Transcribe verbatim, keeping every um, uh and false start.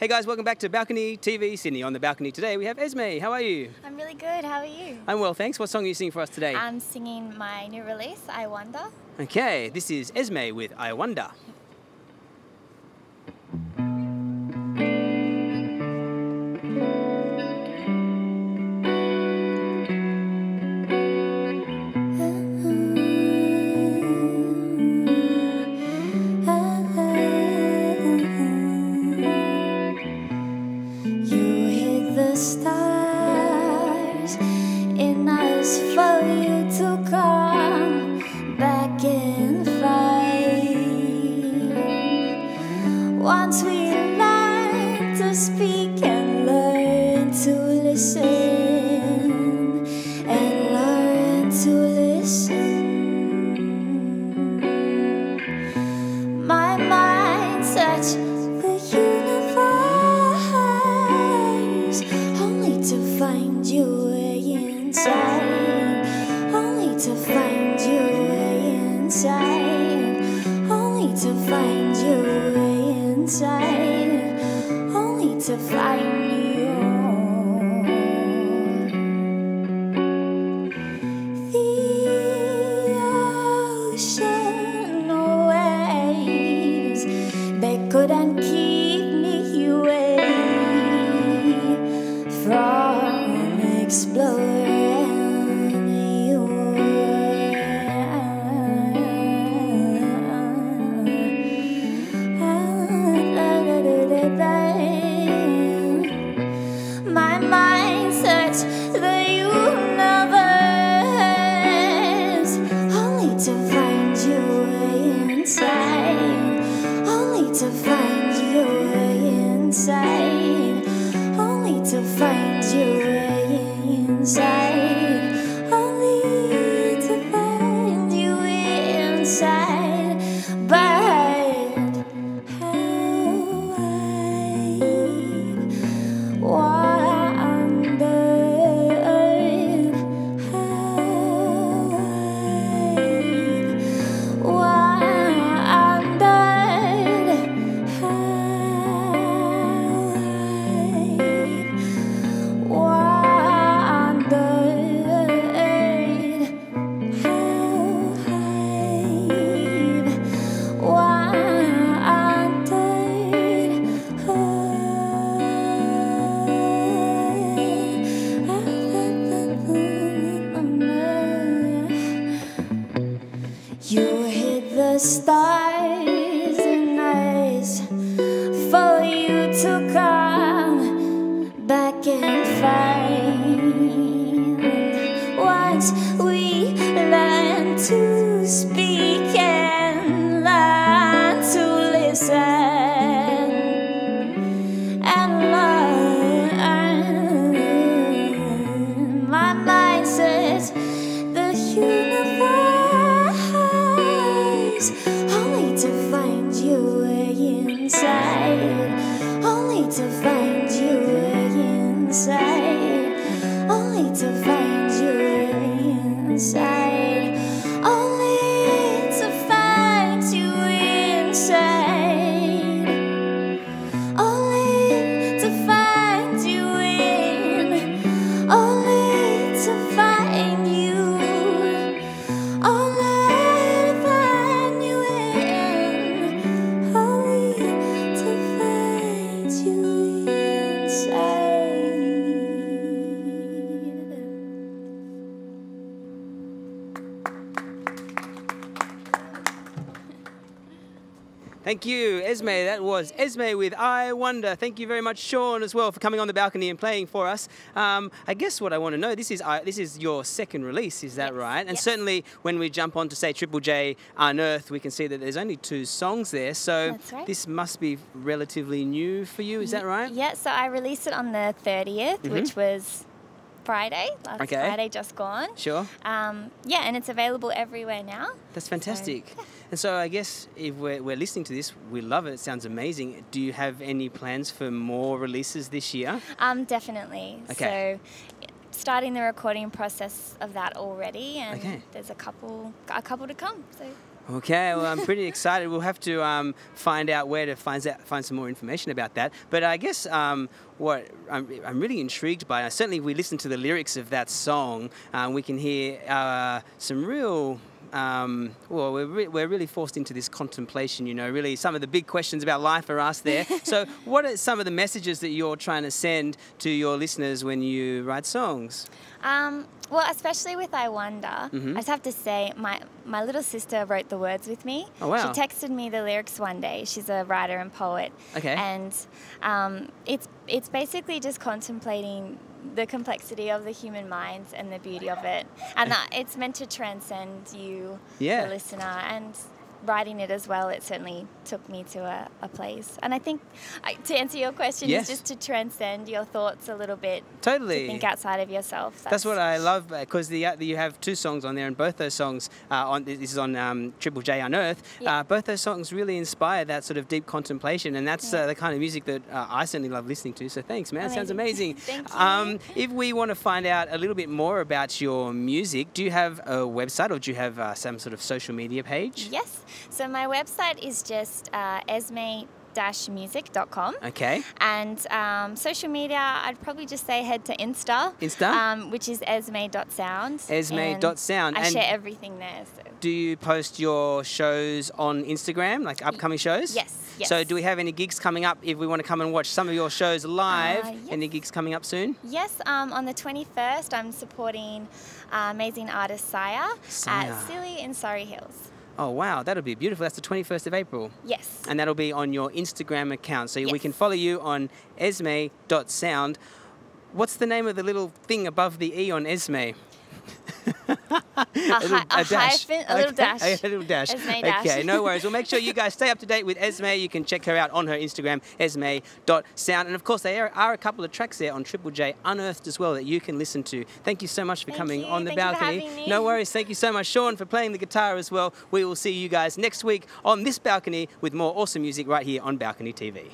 Hey guys, welcome back to Balcony T V Sydney. On the balcony today we have Esme. How are you? I'm really good. How are you? I'm well, thanks. What song are you singing for us today? I'm singing my new release, I Wonder. Okay, this is Esme with I Wonder. Stars, it nice for you to come back and find. Once we learn to speak and learn to listen, and learn to listen, my mind searches you way inside, only to find you way inside, only to find you way inside, only to find you. The ocean waves, they couldn't keep me away from exploring you. My mind searched the universe, only to find you inside, only to find you inside, only to find you inside, only to find you inside. But how I wondered, how I wondered, how I wondered. You hid the stars and eyes for you to come back and find. Once we learn to speak and learn to listen and learn, my mind says the universe, only to find you inside, only to find you inside, only to find you inside, only to find you inside, only to find you in, only to find you, only. Thank you, Esme. That was Esme with I Wonder. Thank you very much, Sean, as well, for coming on the balcony and playing for us. Um, I guess what I want to know, this is uh, this is your second release, is that yes, right? And yes. Certainly when we jump on to, say, Triple J Unearthed, we can see that there's only two songs there. So right. This must be relatively new for you, is that right? Yeah, so I released it on the thirtieth, mm-hmm. which was Friday, last okay. Friday just gone. Sure. Um, yeah, and it's available everywhere now. That's fantastic. So, yeah. And so I guess if we're, we're listening to this, we love it. It sounds amazing. Do you have any plans for more releases this year? Um, definitely. Okay. So starting the recording process of that already, and okay. there's a couple, a couple to come. So. Okay, well, I'm pretty excited. We'll have to um, find out where to find out, find some more information about that. But I guess um, what I'm, I'm really intrigued by, uh, certainly if we listen to the lyrics of that song, um, we can hear uh, some real... Um, well, we're, re we're really forced into this contemplation, you know, really some of the big questions about life are asked there. So what are some of the messages that you're trying to send to your listeners when you write songs? Um, well, especially with I Wonder, mm-hmm. I just have to say my, my little sister wrote the words with me. Oh, wow. She texted me the lyrics one day. She's a writer and poet. Okay. And um, it's, it's basically just contemplating the complexity of the human mind and the beauty of it, and that it's meant to transcend you, yeah. the listener. And writing it as well, it certainly took me to a, a place. And I think I, to answer your question, yes. is just to transcend your thoughts a little bit. Totally. To think outside of yourself. That's, that's what I love, because the, uh, you have two songs on there, and both those songs, uh, on, this is on um, Triple J Unearthed, yeah. uh, both those songs really inspire that sort of deep contemplation, and that's yeah. uh, the kind of music that uh, I certainly love listening to, so thanks, man. Amazing. Sounds amazing. Thank you. Um, if we want to find out a little bit more about your music, do you have a website, or do you have uh, some sort of social media page? Yes. So my website is just uh, esme dash music dot com. Okay. And um, social media, I'd probably just say head to Insta. Insta? Um, which is esme dot sound. esme dot sound. I and share everything there. So. Do you post your shows on Instagram, like upcoming shows? Yes, yes. So do we have any gigs coming up if we want to come and watch some of your shows live? Uh, yes. Any gigs coming up soon? Yes, um, on the twenty-first, I'm supporting uh, amazing artist Sire, Sire at Silly in Surry Hills. Oh, wow, that'll be beautiful. That's the twenty-first of April. Yes. And that'll be on your Instagram account. So yes. we can follow you on esme dot sound. What's the name of the little thing above the E on Esme? a, little, a, a dash. Hyphen, a little okay. dash. A little dash. Esme dash. Okay, no worries. We'll make sure you guys stay up to date with Esme. You can check her out on her Instagram, esme dot sound. And of course, there are a couple of tracks there on Triple J Unearthed as well that you can listen to. Thank you so much for Thank coming you. on the Thank balcony. You for having me. No worries. Thank you so much, Sean, for playing the guitar as well. We will see you guys next week on this balcony with more awesome music right here on Balcony T V.